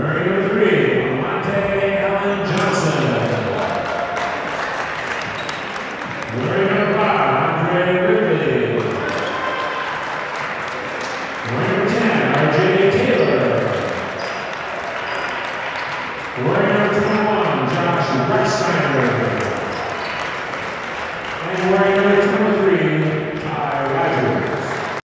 Very good.